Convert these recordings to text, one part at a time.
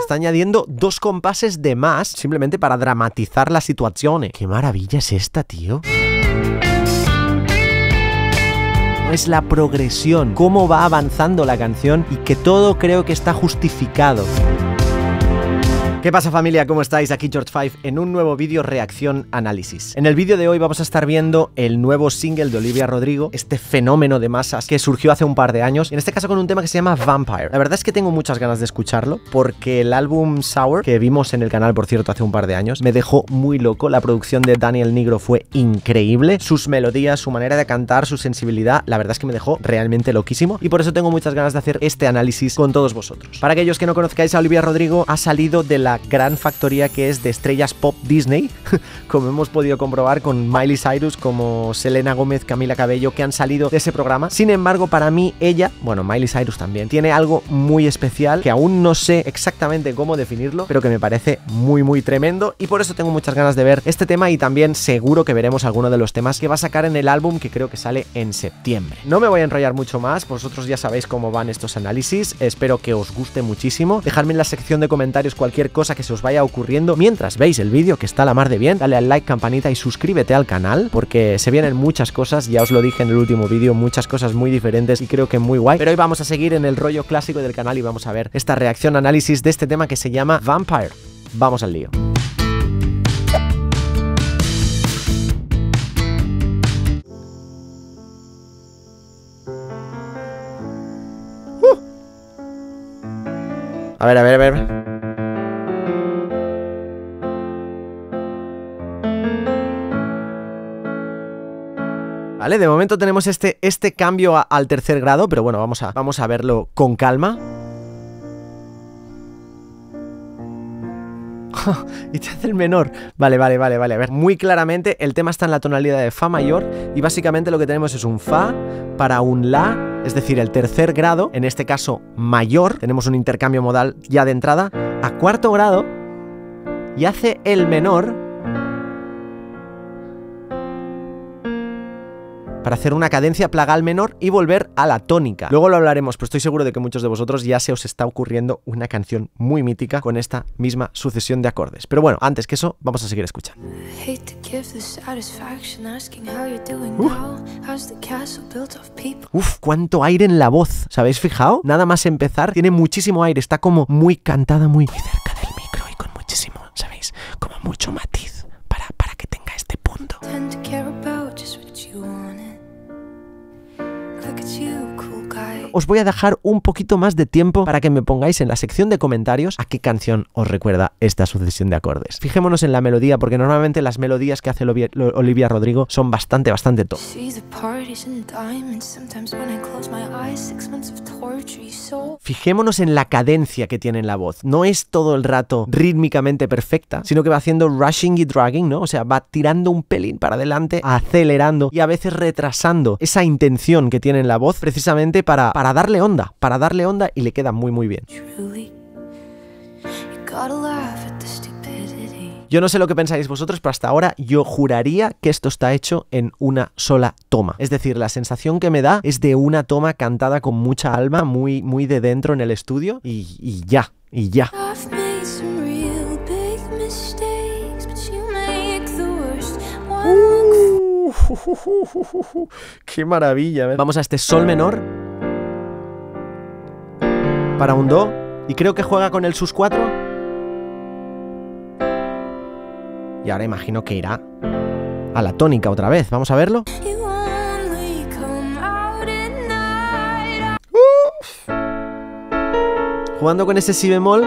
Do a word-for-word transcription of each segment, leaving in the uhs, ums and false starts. Está añadiendo dos compases de más simplemente para dramatizar la situación. ¡Qué maravilla es esta, tío! Es la progresión, cómo va avanzando la canción y que todo creo que está justificado. ¿Qué pasa, familia? ¿Cómo estáis? Aquí George cinco en un nuevo vídeo reacción análisis. En el vídeo de hoy vamos a estar viendo el nuevo single de Olivia Rodrigo, este fenómeno de masas que surgió hace un par de años, en este caso con un tema que se llama Vampire. La verdad es que tengo muchas ganas de escucharlo porque el álbum Sour, que vimos en el canal, por cierto, hace un par de años, me dejó muy loco. La producción de Daniel Nigro fue increíble. Sus melodías, su manera de cantar, su sensibilidad, la verdad es que me dejó realmente loquísimo y por eso tengo muchas ganas de hacer este análisis con todos vosotros. Para aquellos que no conozcáis a Olivia Rodrigo, ha salido de la gran factoría que es de estrellas pop Disney, como hemos podido comprobar con Miley Cyrus, como Selena Gómez, Camila Cabello, que han salido de ese programa. Sin embargo, para mí ella, bueno, Miley Cyrus también, tiene algo muy especial que aún no sé exactamente cómo definirlo, pero que me parece muy muy tremendo y por eso tengo muchas ganas de ver este tema y también seguro que veremos alguno de los temas que va a sacar en el álbum, que creo que sale en septiembre. No me voy a enrollar mucho más, vosotros ya sabéis cómo van estos análisis, espero que os guste muchísimo. Dejadme en la sección de comentarios cualquier cosa que se os vaya ocurriendo mientras veis el vídeo, que está la mar de bien. Dale al like, campanita y suscríbete al canal porque se vienen muchas cosas, ya os lo dije en el último vídeo, muchas cosas muy diferentes y creo que muy guay, pero hoy vamos a seguir en el rollo clásico del canal y vamos a ver esta reacción análisis de este tema que se llama Vampire. Vamos al lío. uh. A ver, a ver, a ver. ¿Vale? De momento tenemos este, este cambio a, al tercer grado, pero bueno, vamos a, vamos a verlo con calma. Y te hace el menor. Vale, vale, vale, vale. A ver, muy claramente el tema está en la tonalidad de fa mayor y básicamente lo que tenemos es un fa para un la, es decir, el tercer grado, en este caso mayor, tenemos un intercambio modal ya de entrada, a cuarto grado y hace el menor para hacer una cadencia plagal menor y volver a la tónica. Luego lo hablaremos, pero estoy seguro de que muchos de vosotros ya se os está ocurriendo una canción muy mítica con esta misma sucesión de acordes. Pero bueno, antes que eso, vamos a seguir escuchando. Uh. Uf, cuánto aire en la voz. ¿Os habéis fijado? Nada más empezar, tiene muchísimo aire, está como muy cantada, muy cerca del micro y con muchísimo, ¿sabéis? Como mucho matiz para, para que tenga este punto. Os voy a dejar un poquito más de tiempo para que me pongáis en la sección de comentarios a qué canción os recuerda esta sucesión de acordes. Fijémonos en la melodía, porque normalmente las melodías que hace Olivia Rodrigo son bastante, bastante top. Fijémonos en la cadencia que tiene en la voz. No es todo el rato rítmicamente perfecta, sino que va haciendo rushing y dragging, ¿no? O sea, va tirando un pelín para adelante, acelerando y a veces retrasando esa intención que tiene en la voz precisamente para, para Para darle onda, para darle onda y le queda muy muy bien. Yo no sé lo que pensáis vosotros, pero hasta ahora yo juraría que esto está hecho en una sola toma. Es decir, la sensación que me da es de una toma cantada con mucha alma, muy, muy de dentro en el estudio y, y ya, y ya. Uh, ¡Qué maravilla! Vamos a este sol menor para un do, y creo que juega con el sus cuatro. Y ahora imagino que irá a la tónica otra vez. Vamos a verlo. Uf. Jugando con ese si bemol.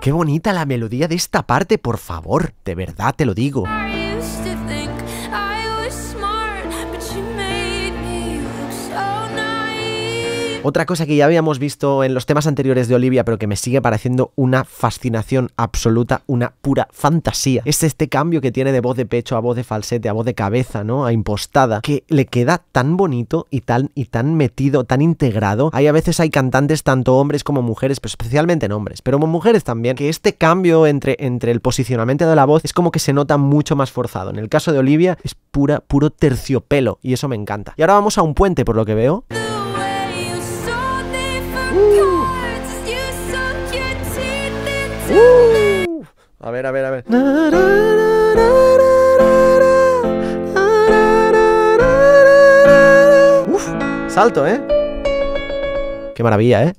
Qué bonita la melodía de esta parte, por favor. De verdad te lo digo. Otra cosa que ya habíamos visto en los temas anteriores de Olivia, pero que me sigue pareciendo una fascinación absoluta, una pura fantasía, es este cambio que tiene de voz de pecho a voz de falsete, a voz de cabeza, ¿no? A impostada, que le queda tan bonito y tan, y tan metido, tan integrado. Hay a veces hay cantantes, tanto hombres como mujeres, pero especialmente en hombres, pero como mujeres también, que este cambio entre, entre el posicionamiento de la voz es como que se nota mucho más forzado. En el caso de Olivia es pura, puro terciopelo y eso me encanta. Y ahora vamos a un puente, por lo que veo. Uh, a ver, a ver, a ver. Uf, salto, ¿eh? Qué maravilla, ¿eh?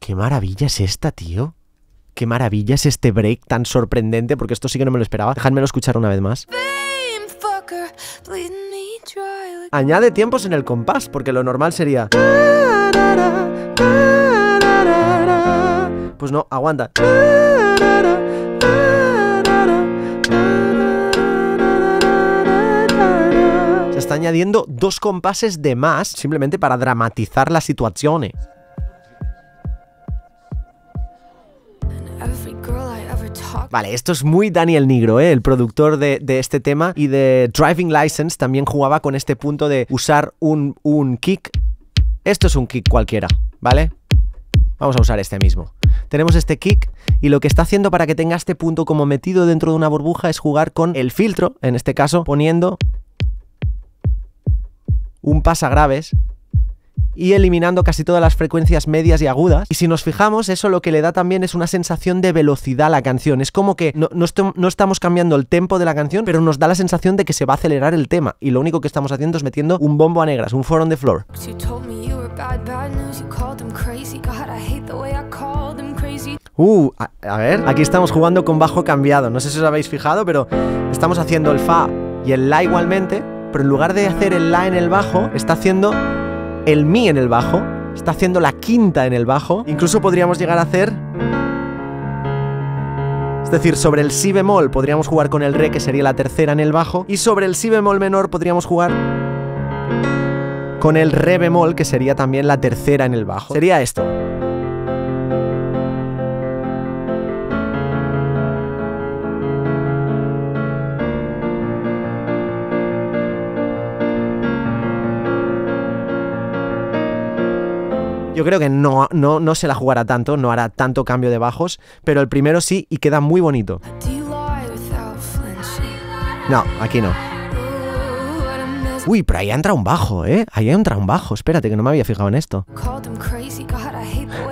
Qué maravilla es esta, tío. Qué maravilla es este break tan sorprendente, porque esto sí que no me lo esperaba. Dejadmelo escuchar una vez más. Añade tiempos en el compás, porque lo normal sería... Pues no, aguanta. Se está añadiendo dos compases de más, simplemente para dramatizar las situaciones. Vale, esto es muy Daniel Nigro, ¿eh? El productor de, de este tema y de Driving License también jugaba con este punto de usar un, un kick. Esto es un kick cualquiera, ¿vale? Vamos a usar este mismo. Tenemos este kick y lo que está haciendo para que tenga este punto como metido dentro de una burbuja es jugar con el filtro, en este caso poniendo un pasagraves y eliminando casi todas las frecuencias medias y agudas. Y si nos fijamos, eso lo que le da también es una sensación de velocidad a la canción. Es como que no, no, est no estamos cambiando el tempo de la canción, pero nos da la sensación de que se va a acelerar el tema. Y lo único que estamos haciendo es metiendo un bombo a negras, un four on the floor. Uh, a, a ver, aquí estamos jugando con bajo cambiado. No sé si os habéis fijado, pero estamos haciendo el fa y el la igualmente, pero en lugar de hacer el la en el bajo, está haciendo... el mi en el bajo, está haciendo la quinta en el bajo, incluso podríamos llegar a hacer... Es decir, sobre el si bemol podríamos jugar con el re, que sería la tercera en el bajo, y sobre el si bemol menor podríamos jugar con el re bemol, que sería también la tercera en el bajo. Sería esto. Yo creo que no, no, no se la jugará tanto, no hará tanto cambio de bajos, pero el primero sí y queda muy bonito. No, aquí no. Uy, pero ahí entra un bajo, ¿eh? Ahí entra un bajo, espérate, que no me había fijado en esto.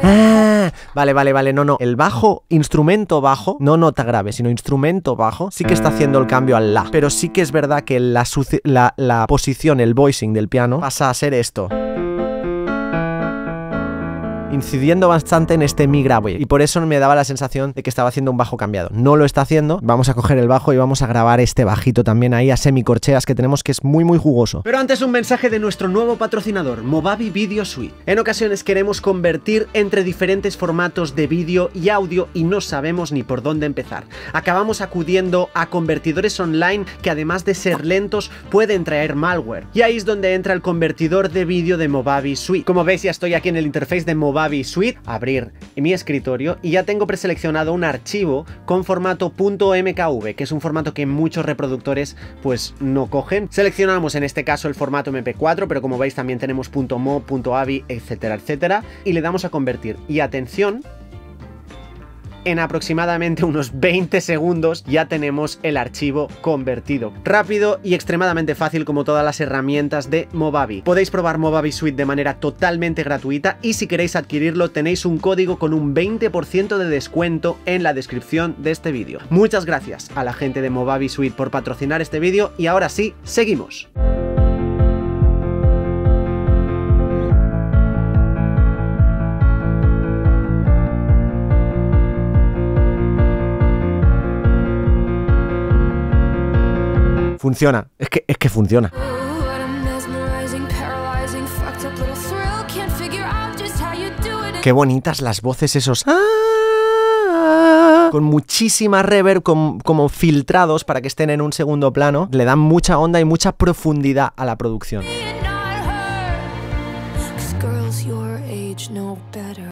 Ah, vale, vale, vale, no, no. El bajo, instrumento bajo, no nota grave, sino instrumento bajo, sí que está haciendo el cambio al la. Pero sí que es verdad que la, la, la posición, el voicing del piano pasa a ser esto, incidiendo bastante en este mi grave, y por eso me daba la sensación de que estaba haciendo un bajo cambiado. No lo está haciendo. Vamos a coger el bajo y vamos a grabar este bajito también ahí a semicorcheas que tenemos, que es muy muy jugoso. Pero antes, un mensaje de nuestro nuevo patrocinador, Movavi Video Suite. En ocasiones queremos convertir entre diferentes formatos de vídeo y audio y no sabemos ni por dónde empezar. Acabamos acudiendo a convertidores online que, además de ser lentos, pueden traer malware, y ahí es donde entra el convertidor de vídeo de Movavi Suite. Como veis, ya estoy aquí en el interface de Movavi Movavi Suite, abrir mi escritorio, y ya tengo preseleccionado un archivo con formato .mkv, que es un formato que muchos reproductores pues no cogen. Seleccionamos en este caso el formato eme pe cuatro, pero como veis también tenemos .mo, .avi, etcétera, etcétera, y le damos a convertir. Y atención, en aproximadamente unos veinte segundos ya tenemos el archivo convertido. Rápido y extremadamente fácil, como todas las herramientas de Movavi. Podéis probar Movavi Suite de manera totalmente gratuita, y si queréis adquirirlo tenéis un código con un veinte por ciento de descuento en la descripción de este vídeo. Muchas gracias a la gente de Movavi Suite por patrocinar este vídeo, y ahora sí, seguimos. Funciona, es que, es que funciona. Qué bonitas las voces esos. Con muchísima reverb, con, como filtrados para que estén en un segundo plano. Le dan mucha onda y mucha profundidad a la producción.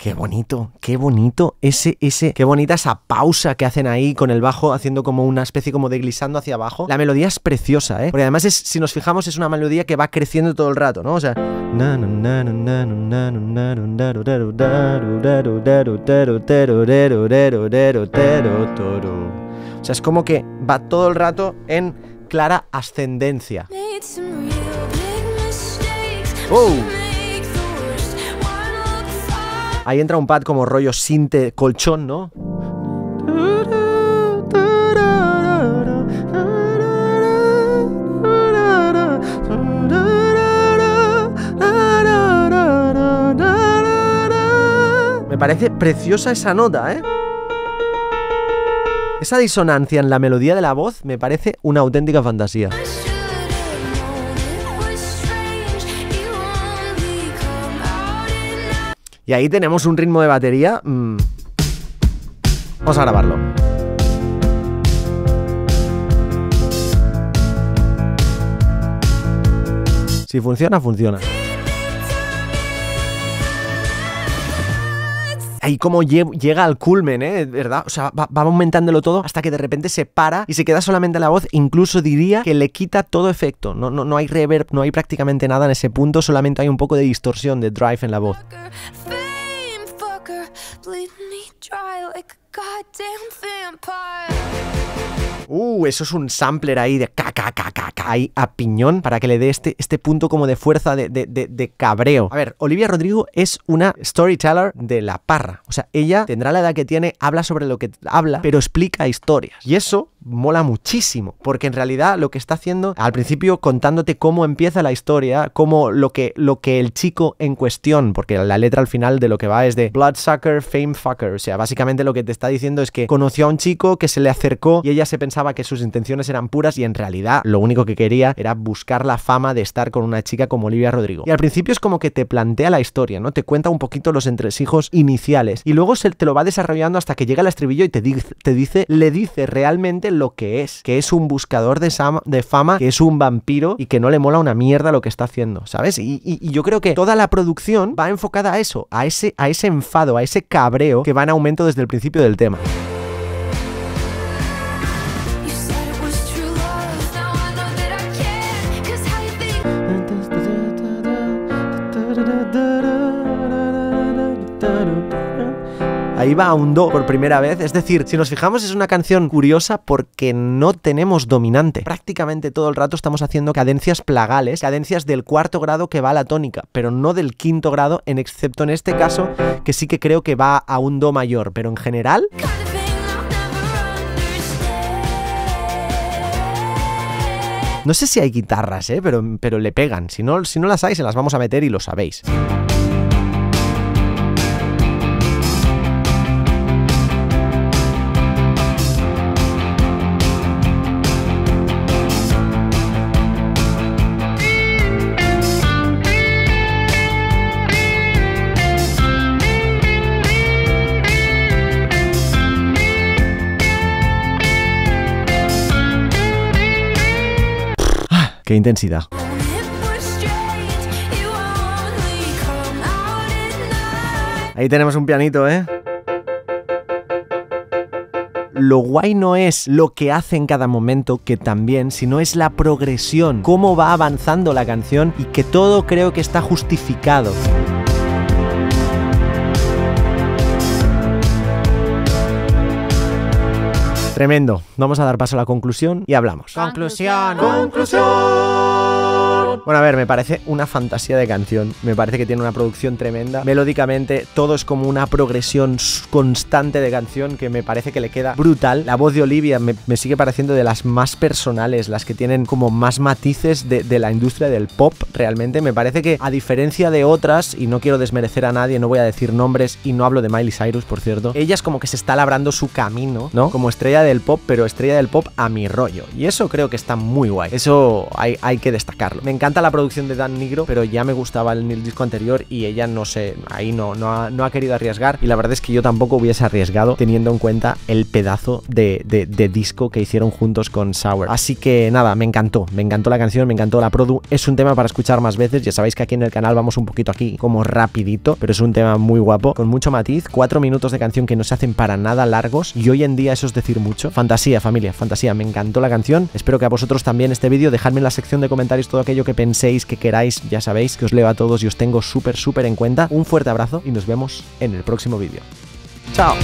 Qué bonito, qué bonito ese, ese, qué bonita esa pausa que hacen ahí con el bajo, haciendo como una especie como de glissando hacia abajo. La melodía es preciosa, ¿eh? Porque además, es, si nos fijamos, es una melodía que va creciendo todo el rato, ¿no? O sea... O sea, es como que va todo el rato en clara ascendencia. ¡Oh! Ahí entra un pad como rollo sinte colchón, ¿no? Me parece preciosa esa nota, ¿eh? Esa disonancia en la melodía de la voz me parece una auténtica fantasía. Y ahí tenemos un ritmo de batería. Mm. Vamos a grabarlo. Si funciona, funciona. Ahí como llega al culmen, ¿eh? ¿Verdad? O sea, va, va aumentándolo todo hasta que de repente se para y se queda solamente la voz. Incluso diría que le quita todo efecto. No, no, no hay reverb, no hay prácticamente nada en ese punto. Solamente hay un poco de distorsión, de drive en la voz. Uh, eso es un sampler ahí de caca, caca, caca, ahí a piñón para que le dé este, este punto como de fuerza de, de, de, de cabreo. A ver, Olivia Rodrigo es una storyteller de la parra. O sea, ella tendrá la edad que tiene, habla sobre lo que habla, pero explica historias. Y eso mola muchísimo, porque en realidad lo que está haciendo, al principio contándote cómo empieza la historia, cómo lo que, lo que el chico en cuestión, porque la letra al final de lo que va es de bloodsucker, fame fucker. O sea, básicamente lo que te está diciendo es que conoció a un chico que se le acercó y ella se pensaba que sus intenciones eran puras y en realidad lo único que quería era buscar la fama de estar con una chica como Olivia Rodrigo. Y al principio es como que te plantea la historia, ¿no? Te cuenta un poquito los entresijos iniciales y luego se te lo va desarrollando hasta que llega el estribillo y te dice, te dice le dice realmente lo que es, que es un buscador de, sama, de fama, que es un vampiro y que no le mola una mierda lo que está haciendo, ¿sabes? Y, y, y yo creo que toda la producción va enfocada a eso, a ese, a ese enfado, a ese cabreo que va en aumento desde el principio del tema. Ahí va a un do por primera vez, es decir, si nos fijamos es una canción curiosa porque no tenemos dominante. Prácticamente todo el rato estamos haciendo cadencias plagales, cadencias del cuarto grado que va a la tónica, pero no del quinto grado, en excepto en este caso, que sí que creo que va a un do mayor, pero en general... No sé si hay guitarras, ¿eh? pero, pero le pegan, si no, si no las hay se las vamos a meter y lo sabéis. ¡Qué intensidad! Ahí tenemos un pianito, ¿eh? Lo guay no es lo que hace en cada momento, que también, sino es la progresión, cómo va avanzando la canción y que todo creo que está justificado. Tremendo. Vamos a dar paso a la conclusión y hablamos. Conclusión. Conclusión. Bueno, a ver, me parece una fantasía de canción. Me parece que tiene una producción tremenda. Melódicamente, todo es como una progresión constante de canción que me parece que le queda brutal. La voz de Olivia me, me sigue pareciendo de las más personales, las que tienen como más matices de, de la industria del pop, realmente. Me parece que, a diferencia de otras, y no quiero desmerecer a nadie, no voy a decir nombres, y no hablo de Miley Cyrus, por cierto, ella es como que se está labrando su camino, ¿no? Como estrella de del pop, pero estrella del pop a mi rollo, y eso creo que está muy guay, eso hay, hay que destacarlo. Me encanta la producción de Dan Nigro, pero ya me gustaba el, el disco anterior y ella no sé, ahí no, no, ha, no ha querido arriesgar, y la verdad es que yo tampoco hubiese arriesgado teniendo en cuenta el pedazo de, de, de disco que hicieron juntos con Sour. Así que nada, me encantó, me encantó la canción, me encantó la produ, es un tema para escuchar más veces, ya sabéis que aquí en el canal vamos un poquito aquí como rapidito, pero es un tema muy guapo, con mucho matiz, cuatro minutos de canción que no se hacen para nada largos, y hoy en día eso es decir mucho. Fantasía, familia, fantasía, me encantó la canción. Espero que a vosotros también este vídeo. Dejadme en la sección de comentarios todo aquello que penséis, que queráis. Ya sabéis que os leo a todos y os tengo súper, súper en cuenta. Un fuerte abrazo y nos vemos en el próximo vídeo. ¡Chao!